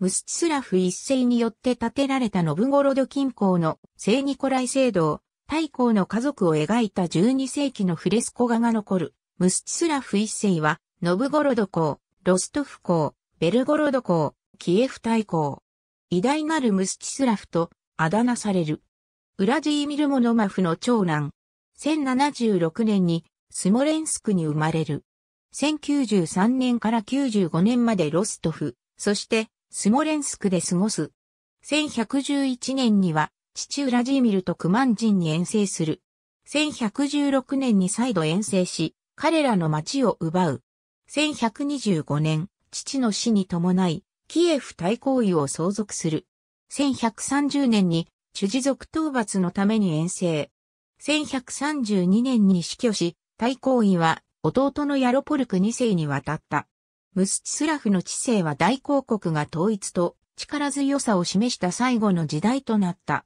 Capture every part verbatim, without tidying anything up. ムスチスラフ一世によって建てられたノブゴロド近郊の聖ニコライ聖堂、太閤の家族を描いたじゅうにせいきのフレスコ画が残る。ムスチスラフ一世は、ノブゴロド公、ロストフ公、ベルゴロド公、キエフ大公。偉大なるムスチスラフとあだ名される。ウラジーミル・モノマフの長男。せんななじゅうろくねんにスモレンスクに生まれる。せんきゅうじゅうさんねんからきゅうじゅうごねんまでロストフ、そしてスモレンスクで過ごす。せんひゃくじゅういちねんには父ウラジーミルとクマン人に遠征する。せんひゃくじゅうろくねんに再度遠征し、彼らの町を奪う。せんひゃくにじゅうごねん、父の死に伴い、キエフ大公位を相続する。せんひゃくさんじゅうねんにチュジ族討伐のために遠征。せんひゃくさんじゅうにねんに死去し、大公位は弟のヤロポルクにせいに渡った。ムスチスラフの治世は大公国が統一と力強さを示した最後の時代となった。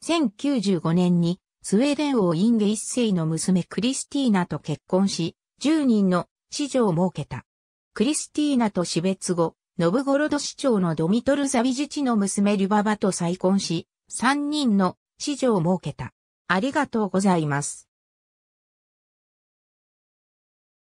せんきゅうじゅうごねんにスウェーデン王インゲいっせいの娘クリスティーナと結婚し、じゅうにんの子女を設けた。クリスティーナと死別後、ノブゴロド市長のドミトル・ザビジチの娘リュババと再婚し、さんにんの子女を設けた。ありがとうございます。